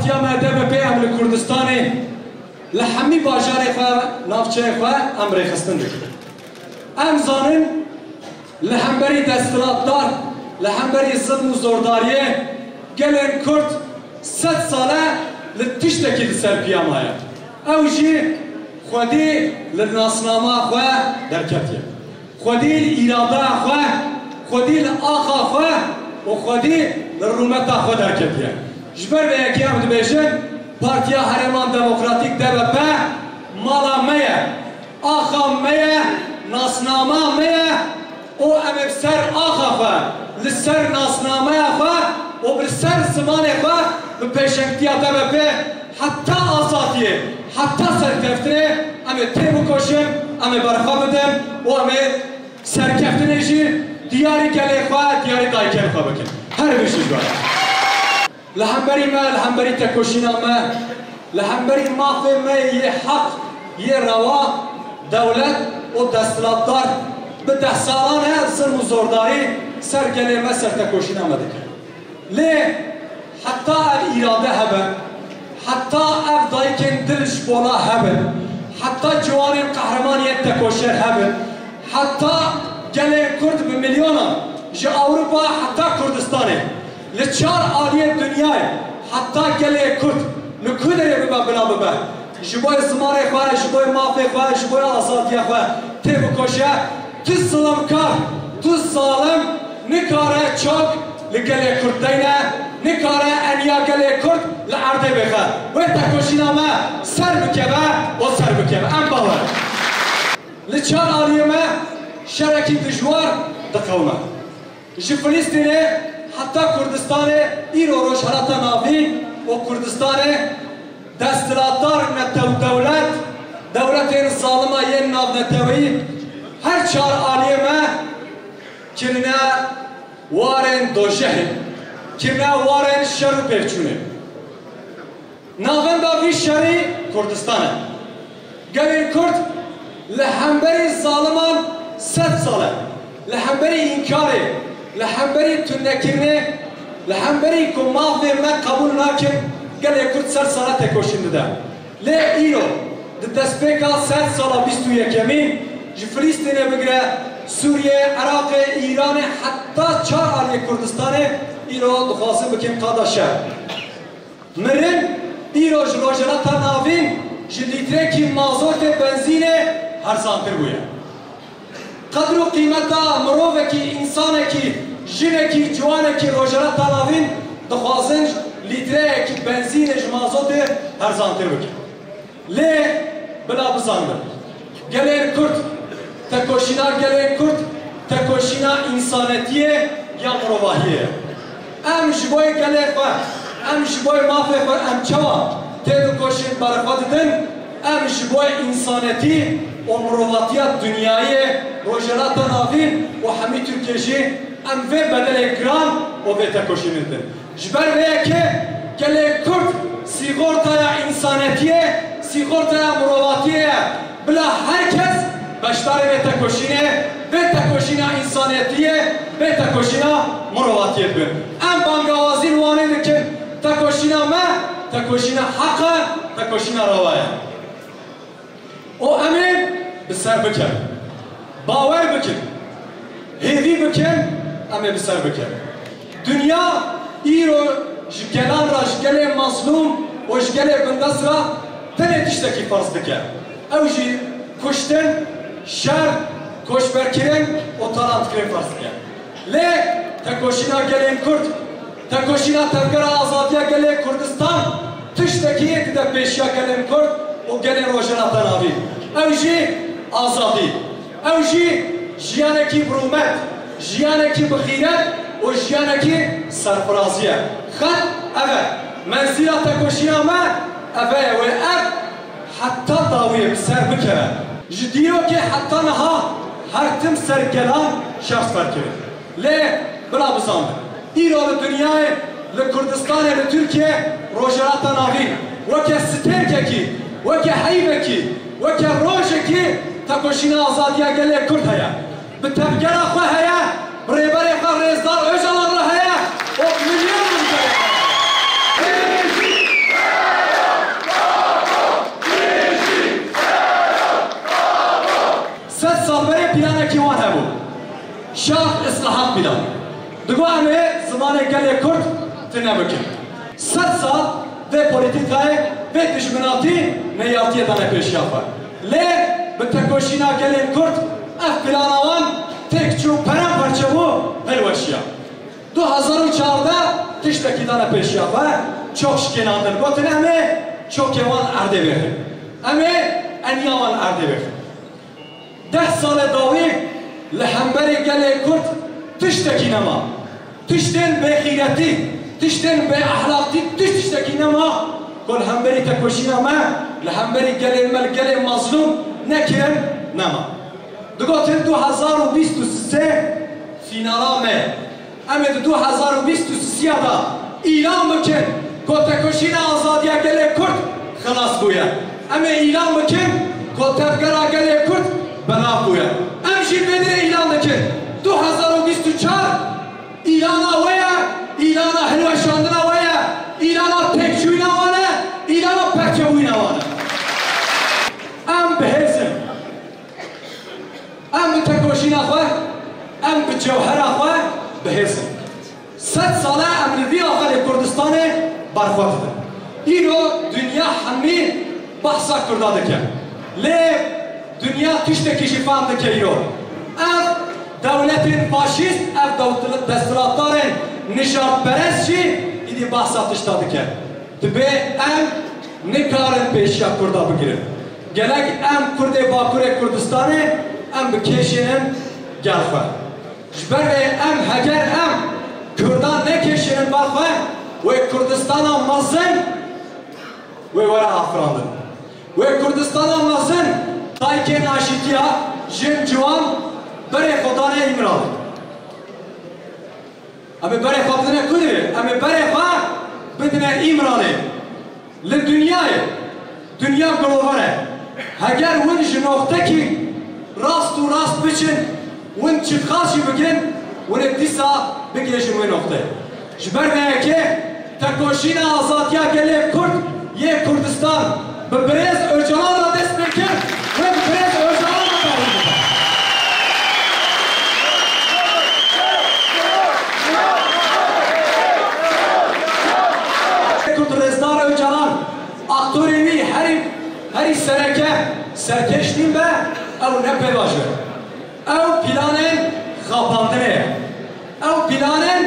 هاتیا مدرب که امر کردستانه لحمی باجاره خو نافچه خو امر خستند. امزانن لحمبری دستراددار لحمبری ظلم و زورداریه گلن کرد 100 ساله لتشتکی لسر پیامایه. اوجی خودی لناسنامه خو درکتیه. خودی ایراده خو خودی لآخا خو و خودی لرومتا خو درکتیه. جبر به یکی هم دبیشن پارتیا حرمان دموکراتیک دبپ مالا میه آخام میه ناسنامه میه او امف سر آخا خو لسر ناسنامه خو و برسر زمان خو بپیشنگتیا دبپ حتی آزادیه حتی سرکفتنه امه تیمو کشم امه برخوا بدم و امه سرکفتنه جی دیاری کلی خو دیاری دایکم خو بکن هر بیشی داره لحمبري ما لحمبري تكوشينا ما لحمبري ما في ما يحق يروا دولة ودستلطار بده سالانه ظلم وزورداري سر كلمة سر تكوشينا ما ذكر ليه حتى الإرادة هبل حتى أفضايكن دلش بولا هبل حتى جوان القهرمان يتكوشر هبل حتى جلي كرد بمليونة جا أوروبا حتى كردستاني لچار عالیه دنیای حتی گله کرد نکودری ببا بنا ببا جبای زمان خواه جبای مافی خواه جبای آزادی خواه تیب کشه تو ظلم کار تو ظالم نکاره چاک لگله کرد دینه نکاره انیا گله کرد لعرده بخواه وی تکوشین همه سر بکبه و سر بکبه ام باور لچار عالیه ما شرکی دجوار دقومه جفلستینه حتی کردستان ایرو روش حالتا ناوی و کردستان دستلاتار نتو دولت دولت این ظالمه یه ناو نتوی هر چار آلیه ما کنه وارن دوشه کنه وارن شرو پیفچونه ناوین باوی شری کردستانه گوین کرد لحنبری ظالمان 100 ساله لحنبری انکاره لحمبري تنكرني لحمبري كم ماضي ما قبول ناكم قال يا كرد سر صلاة كوشين ده ليه إيرو دتسبيكا سر صلاة بيستو يكمين جفلسطين بقرا سوريا عراق إيران حتى شار على كردستان إيرو دخاسي بكم قادشة مرن إيرو جلوجلات نافين جليتركي مازوت بنزينه هرسانتر بويا قدر و قیمت مروفکی، انسانکی، جنکی، جوانکی، روجرات تلاوین دخوازن لیتره که بنزین جمازوت هرزانتر بکن لی بلا بزاندن گلین کرد، تکوشینا گلین کرد، تکوشینا انسانتیه یا مروفاهیه ام جبای گلین خور، ام جبای مافی خور، ام چوا تیدو کشین برخواد دن ام جبای انسانتی و مروفاتیات دنیایه روجرات نافین و همه ترکیه ام و بدل گران و به تکوشی می‌دن. جبر می‌که گله کرد سیگورتا انسانیه سیگورتا مرواتیه بلا هر کس باشتره به تکوشیه به تکوشیه انسانیه به تکوشیه مرواتیه بن. ام بانگوازی وانه که تکوشیه ما تکوشیه حق تکوشیه روایه. و امین بسر بکن. باور بکن، هیوی بکن، اما بسر بکن. دنیا ایرو جگلان را جگلی مظلوم و جگلی بندس را تنه تشتکی فرض بکن. او جی کشتن، شر، کشبر کرن و تالانت کرن فرض بکن. لی تکوشینا گلین کرد، تکوشینا تفکر آزادیا گلی کردستان تشتکیه دیده پیشیا گلین کرد و گلین روشنا تنابی. او جی آزادی. اوجی جیانکی برومت، جیانکی بخیرت و جیانکی سرفرازیه. خد اوه منزیل تکوشی همه اوه و اب حتی داویه بسر بکره جدیو که حتی نها هر تم سرگلان شخص برکره لی بلا بزانده ایران دنیای لکردستان لترکیه روجرات ناوی وکه سترککی وکه حیبکی وکه روشکی تکوشین آزادی گله کرد هیا، به تبگر خواه هیا، ریبر خارزدار اجلا راه هیا، و میلیون میکنه. شرف اصلاحات بدم دغو همه زمان گله کرد تنبکن صد سال ده پولیتیکای به دشمناتی نیاتی دانه پیش یافر لی به تکوشینا گله کرد اف پلانوان تک چو پرم پرچه بو هلوشیا 2014 تشتکی دانه پیش یافر چوک شکناندن گوتن همه چوکوان ارده بخن همه انیاوان ارده بخن 10 سال داوی لحمبری گله کرد تشتكي نما تشتن بخيرتي تشتن بأحلاقتي تشتكي نما كل همبري تكوشينا ما لهمبري قال الملك قال المظلوم نكن نما دقوت 2023 فينالا ما امد 2023 دا ايلان بكن كل تكوشينا ازاديا قال كرد خلاص بويا اما ايلان بكن كل تبقرا قال كرد بنا بويا امشي بدر ايلان بكن 2024 ایلانا ویا، ایلانا هلوشاندنا ویا، ایلانا تکچوینا وانه، ایلانا پکچوینا وانه. ام بهزم، ام تکوشینا خواه، ام بجوهر خواه بهزم. 100 ساله امریکی آخر کردستان برخورد کرد. اینو دنیا همی بحث کرده که لی دنیا تشتکیش فهم که اینو. دولت فاشیست اف دستوراتار نشان پرست چی ایدی بحثات اشتاده که تبه ام نکارن پیش یک کرده بگیرن گلک ام کرده باکور کردستانه ام بکشنن گلخوه جبره ام هگر ام کردان نکشنن بلخوه و کردستانا مزن و وره افراندن و کردستانا مزن تایکه ناشیتی ها جن جوان برای خودانه ایمراد. اما برای خودانه کدی؟ اما برای خود بدن ایمراده. ل دنیای دنیا گلوباله. هگر ونش نقطه کی راست و راست بچن ون چی خاصی بگن ون دیسا بگیرش می نقطه. جبر نه که تکوشین آزادیا گله کرد یه کردستان به برز ارجان را دست بکن و برز ارجان اختوری هری سرکه سرکش نیم به او نپه باشه او پلانن خاپاندنه او پلانن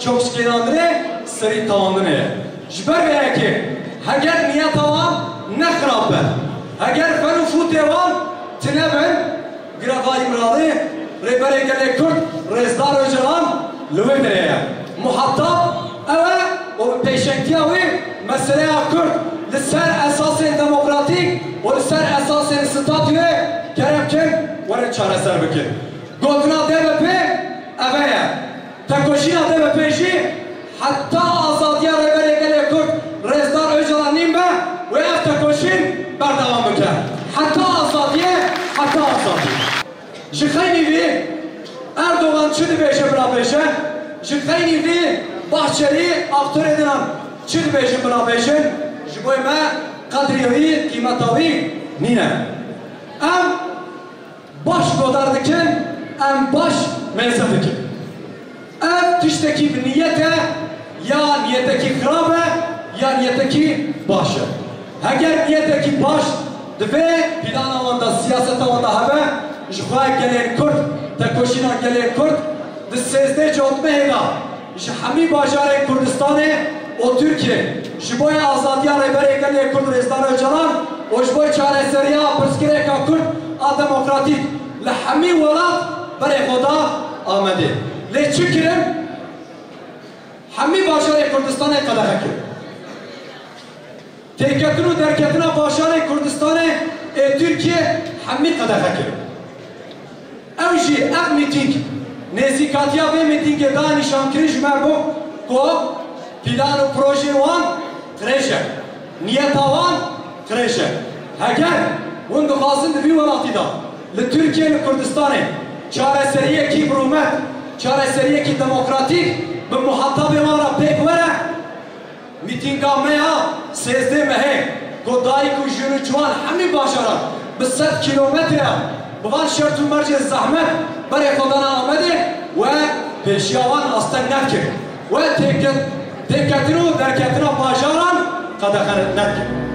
چوکسکیلاندنه سری تاندنه جبر به که هگر نیت آوان نخراب به هگر فن و فوت آوان تنبن گرافای امرالی ریبره گلی کرد رزدار و جلان لوی دریه محطب اوه و پیشنگتی اوی مسئله کرد لسر اساس دموکراتیک و لسر اساس استاتیوی کرم کن ورن چاره سر بکن گوتنا دبپ اوهیه تکوشینا دبپ جی حتی آزادیا ربری گلی کرد رزدار اوجلا نیم به و اف تکوشین بردوام بکن حتی آزادیه حتی آزادیه جخینی وی اردوغان چی دبیشه برا بیشه جخینی وی Bahçeli aktör edilen çil beşin buna beşin Jiboyme kadriyevi kıymetavi nine Em baş godardıken em baş menzedikin Em tişteki bir niyete ya niyeteki krabe ya niyeteki başı Heger niyeteki baş Dve plan avanda siyaset avanda hebe Jiboya gelen kurt Tekoşina gelen kurt Dizsezde çöntme hega ش همی بازار کردستانه و ترکیه شبای آزادیان رهبری کلی کردستان و جلال و شبای چهار سریا پرسکری که کرد آدموکراتیک لحمی ولاد برای خدا آمده لیچکیم همی بازار کردستانه کلاه کرد ترکیت رو درکیت نه بازار کردستانه ترکیه همی کلاه کرد اوجی امیتیک نزدیکاتی ها به میتینگ دانشان کریش مربو که پلان و پروژه وان کریشه نیت وان کریشه هگر اون دخازن دوی ولاتی دا لترکیه لکردستانه چاره سریه کی برومت چاره سریه کی دموکراتیک به محطب ما را پیک وره میتینگ همه ها 13 مه گودایی که جنوچوان همی باشاران به 100 کیلومتر ها بوان شرط و مرج زحمت برای خدا آمده و پیشیاوان استن نکرد و تکت رو درکت رو باجاران قدر نکرد.